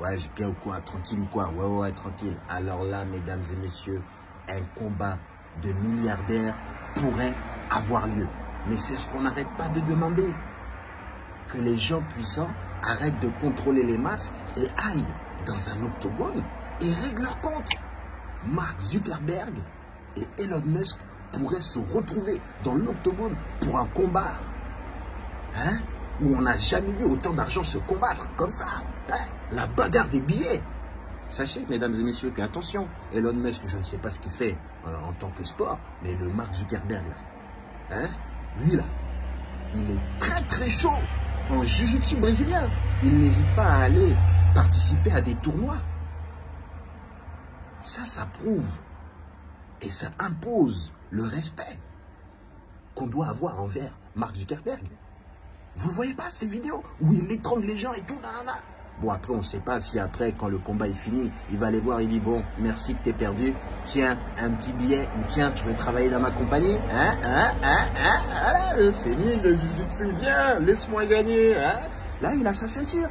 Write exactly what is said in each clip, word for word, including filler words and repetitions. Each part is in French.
Ouais, j'ai bien ou quoi, tranquille ou quoi, ouais, ouais, ouais, tranquille. Alors là, mesdames et messieurs, un combat de milliardaires pourrait avoir lieu. Mais c'est ce qu'on n'arrête pas de demander. Que les gens puissants arrêtent de contrôler les masses et aillent dans un octogone et règlent leur compte. Mark Zuckerberg et Elon Musk pourraient se retrouver dans l'octogone pour un combat. Hein? Où on n'a jamais vu autant d'argent se combattre comme ça. Hein? La bagarre des billets. Sachez, mesdames et messieurs, qu'attention, Elon Musk, je ne sais pas ce qu'il fait en tant que sport, mais le Mark Zuckerberg, là, hein? Lui, là, il est très très chaud en jiu-jitsu brésilien. Il n'hésite pas à aller participer à des tournois. Ça, ça prouve et ça impose le respect qu'on doit avoir envers Mark Zuckerberg. Vous ne voyez pas ces vidéos où il étrangle les gens et tout, nanana. Bon, après, on ne sait pas si après, quand le combat est fini, il va aller voir, il dit, bon, merci que t'es perdu, tiens, un petit billet, ou tiens, tu veux travailler dans ma compagnie, hein, hein, hein, hein, ah, c'est nul, le jiu-jitsu, viens, laisse-moi gagner, hein. Là, il a sa ceinture.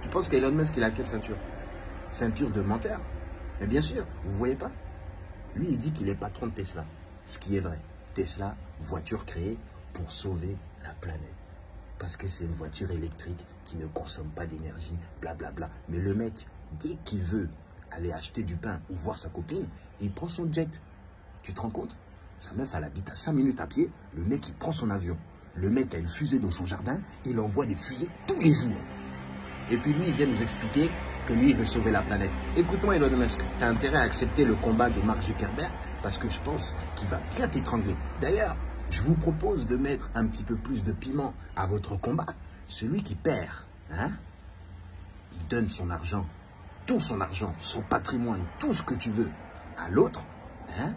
Tu penses qu'Elon Musk, il a quelle ceinture? Ceinture de menteur. Mais bien sûr, vous ne voyez pas. Lui, il dit qu'il est patron de Tesla, ce qui est vrai. Tesla, voiture créée pour sauver la planète. Parce que c'est une voiture électrique qui ne consomme pas d'énergie, blablabla. Mais le mec, dès qu'il veut aller acheter du pain ou voir sa copine, il prend son jet. Tu te rends compte? Sa meuf, elle habite à cinq minutes à pied, le mec, il prend son avion. Le mec a une fusée dans son jardin, il envoie des fusées tous les jours. Et puis lui, il vient nous expliquer que lui, il veut sauver la planète. Écoute-moi, Elon Musk, tu as intérêt à accepter le combat de Mark Zuckerberg parce que je pense qu'il va bien t'étrangler. D'ailleurs, je vous propose de mettre un petit peu plus de piment à votre combat. Celui qui perd, hein, il donne son argent, tout son argent, son patrimoine, tout ce que tu veux à l'autre. Hein,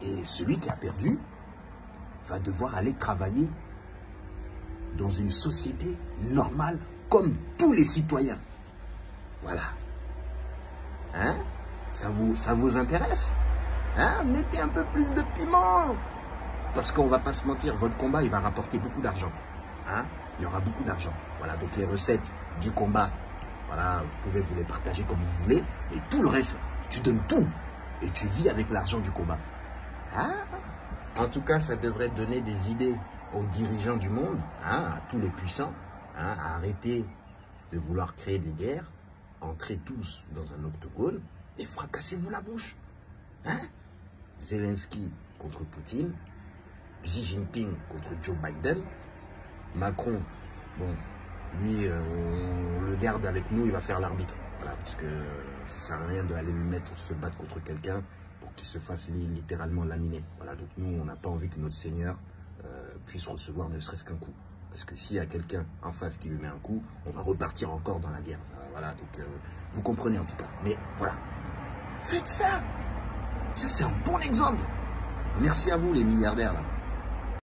et celui qui a perdu va devoir aller travailler dans une société normale comme tous les citoyens. Voilà. Hein, ça vous, ça vous intéresse? Hein, mettez un peu plus de piment. Parce qu'on ne va pas se mentir, votre combat, il va rapporter beaucoup d'argent. Hein? Il y aura beaucoup d'argent. Voilà, donc les recettes du combat, voilà, vous pouvez vous les partager comme vous voulez. Et tout le reste, tu donnes tout. Et tu vis avec l'argent du combat. Hein? En tout cas, ça devrait donner des idées aux dirigeants du monde, hein, à tous les puissants, hein, à arrêter de vouloir créer des guerres, entrer tous dans un octogone et fracassez-vous la bouche. Hein? Zelensky contre Poutine. Xi Jinping contre Joe Biden. Macron, bon, lui, euh, on le garde avec nous, il va faire l'arbitre. Voilà, parce que euh, ça sert à rien d'aller lui mettre, se battre contre quelqu'un pour qu'il se fasse littéralement laminer. Voilà, donc nous, on n'a pas envie que notre Seigneur euh, puisse recevoir ne serait-ce qu'un coup. Parce que s'il y a quelqu'un en face qui lui met un coup, on va repartir encore dans la guerre. Voilà, donc euh, vous comprenez en tout cas. Mais voilà, faites ça. Ça, c'est un bon exemple. Merci à vous, les milliardaires, là.